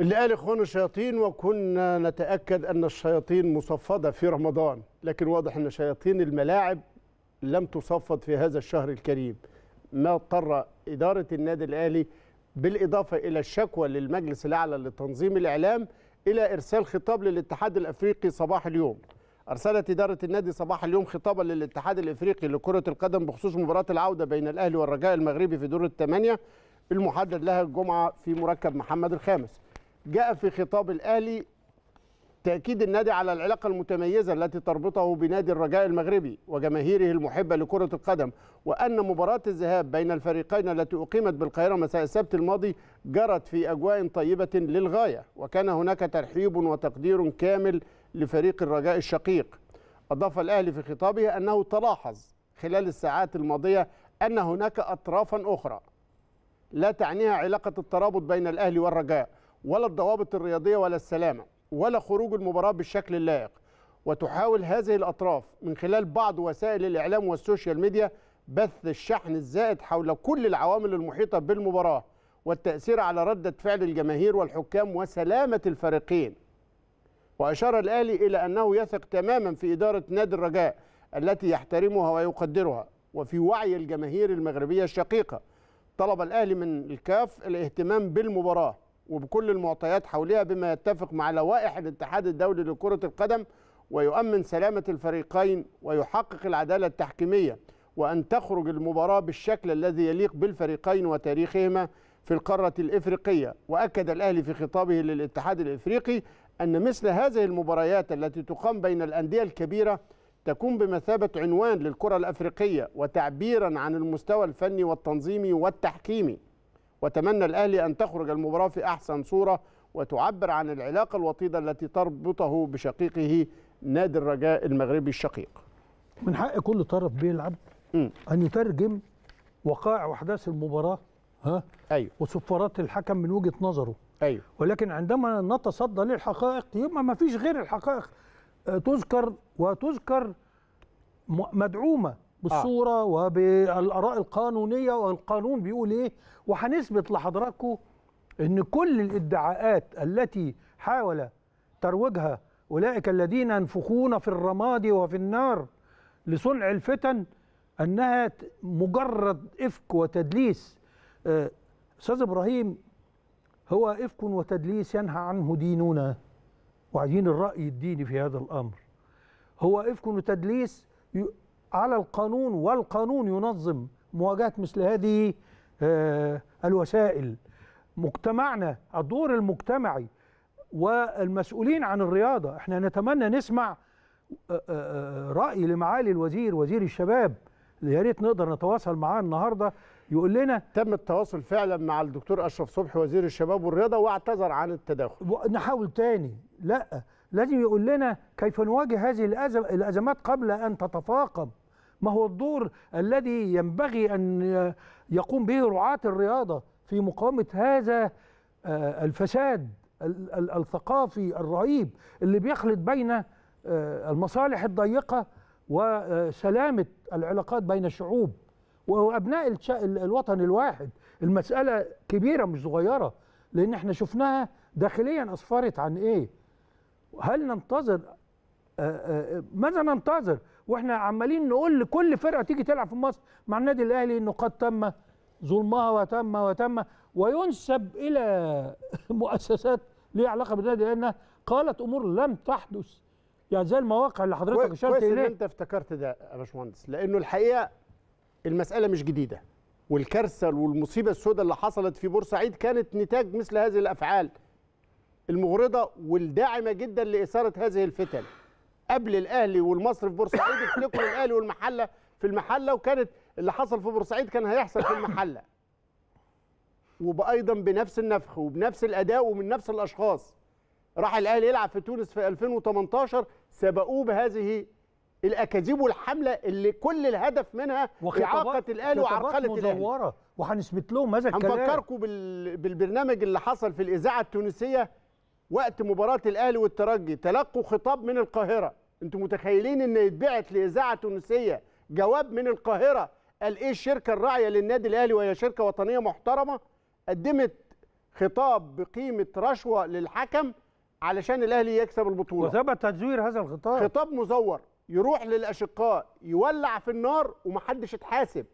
اللي قال إخواننا الشياطين، وكنا نتأكد أن الشياطين مصفدة في رمضان، لكن واضح أن شياطين الملاعب لم تصفد في هذا الشهر الكريم، ما اضطر إدارة النادي الأهلي بالإضافة إلى الشكوى للمجلس الأعلى لتنظيم الإعلام إلى إرسال خطاب للاتحاد الأفريقي صباح اليوم. أرسلت إدارة النادي صباح اليوم خطابا للاتحاد الأفريقي لكرة القدم بخصوص مباراة العودة بين الأهلي والرجاء المغربي في دور الثمانية المحدد لها الجمعة في مركب محمد الخامس. جاء في خطاب الأهلي تأكيد النادي على العلاقة المتميزة التي تربطه بنادي الرجاء المغربي وجماهيره المحبة لكرة القدم، وأن مباراة الذهاب بين الفريقين التي أقيمت بالقاهرة مساء السبت الماضي جرت في أجواء طيبة للغاية، وكان هناك ترحيب وتقدير كامل لفريق الرجاء الشقيق. أضاف الأهلي في خطابه أنه تلاحظ خلال الساعات الماضية أن هناك أطرافا أخرى لا تعنيها علاقة الترابط بين الأهلي والرجاء ولا الضوابط الرياضية ولا السلامة ولا خروج المباراة بالشكل اللائق، وتحاول هذه الأطراف من خلال بعض وسائل الإعلام والسوشيال ميديا بث الشحن الزائد حول كل العوامل المحيطة بالمباراة والتأثير على ردة فعل الجماهير والحكام وسلامة الفريقين. وأشار الأهلي إلى أنه يثق تماما في إدارة نادي الرجاء التي يحترمها ويقدرها وفي وعي الجماهير المغربية الشقيقة. طلب الأهلي من الكاف الاهتمام بالمباراة وبكل المعطيات حولها بما يتفق مع لوائح الاتحاد الدولي لكرة القدم، ويؤمن سلامة الفريقين ويحقق العدالة التحكيمية، وأن تخرج المباراة بالشكل الذي يليق بالفريقين وتاريخهما في القارة الإفريقية. وأكد الأهلي في خطابه للاتحاد الإفريقي أن مثل هذه المباريات التي تقام بين الأندية الكبيرة تكون بمثابة عنوان للكرة الأفريقية وتعبيرا عن المستوى الفني والتنظيمي والتحكيمي، وتمنى الأهلي أن تخرج المباراة في أحسن صورة وتعبر عن العلاقة الوطيدة التي تربطه بشقيقه نادي الرجاء المغربي الشقيق. من حق كل طرف بيلعب أن يترجم وقائع وأحداث المباراة أيوه وصفارات الحكم من وجهة نظره، أيوه، ولكن عندما نتصدى للحقائق يبقى ما فيش غير الحقائق تذكر، وتذكر مدعومة بالصورة وبالآراء القانونية والقانون بيقول إيه. وهنثبت لحضراتكم إن كل الإدعاءات التي حاول ترويجها أولئك الذين ينفخون في الرماد وفي النار لصنع الفتن أنها مجرد إفك وتدليس. أستاذ إبراهيم، هو إفك وتدليس ينهى عنه ديننا، وعايزين الرأي الديني في هذا الأمر. هو إفك وتدليس على القانون، والقانون ينظم مواجهة مثل هذه الوسائل. مجتمعنا، الدور المجتمعي والمسؤولين عن الرياضة، احنا نتمنى نسمع رأي لمعالي الوزير، وزير الشباب، يا ريت نقدر نتواصل معاه النهارده يقول لنا. تم التواصل فعلا مع الدكتور اشرف صبحي وزير الشباب والرياضه واعتذر عن التداخل. نحاول تاني، لا لازم يقول لنا كيف نواجه هذه الازمات قبل ان تتفاقم. ما هو الدور الذي ينبغي ان يقوم به رعاة الرياضه في مقاومه هذا الفساد الثقافي الرهيب اللي بيخلط بين المصالح الضيقه وسلامة العلاقات بين الشعوب وأبناء الوطن الواحد. المسألة كبيرة مش صغيرة، لأن احنا شفناها داخليا أسفرت عن إيه. هل ننتظر؟ ماذا ننتظر وإحنا عمالين نقول لكل فرقة تيجي تلعب في مصر مع النادي الأهلي إنه قد تم ظلمها وتم وتم، وينسب إلى مؤسسات ليها علاقة بالنادي الأهلي إنها قالت أمور لم تحدث، يعني زي المواقع اللي حضرتك اشرت اليها. كويس ان انت افتكرت ده يا باشمهندس، لانه الحقيقه المساله مش جديده، والكارثه والمصيبه السوداء اللي حصلت في بورسعيد كانت نتاج مثل هذه الافعال المغرضه والداعمه جدا لاثاره هذه الفتن. قبل الاهلي والمصري في بورسعيد افتكروا الاهلي والمحله في المحله، وكانت اللي حصل في بورسعيد كان هيحصل في المحله، وايضا بنفس النفخ وبنفس الاداء ومن نفس الاشخاص. راح الأهلي يلعب في تونس في 2018، سبقوه بهذه الأكاذيب والحملة اللي كل الهدف منها إعاقة الأهلي وعرقلة الأهلي. وهنثبت لهم هذا الكلام. هنفكركم بالبرنامج اللي حصل في الإذاعة التونسية وقت مباراة الأهلي والترجي، تلقوا خطاب من القاهرة. أنتم متخيلين إن يتبعت لإذاعة تونسية جواب من القاهرة قال إيه الشركة الراعية للنادي الأهلي وهي شركة وطنية محترمة قدمت خطاب بقيمه رشوه للحكم علشان الاهلي يكسب البطوله، وثبت تزوير هذا الخطاب، خطاب مزور يروح للاشقاء يولع في النار ومحدش اتحاسب.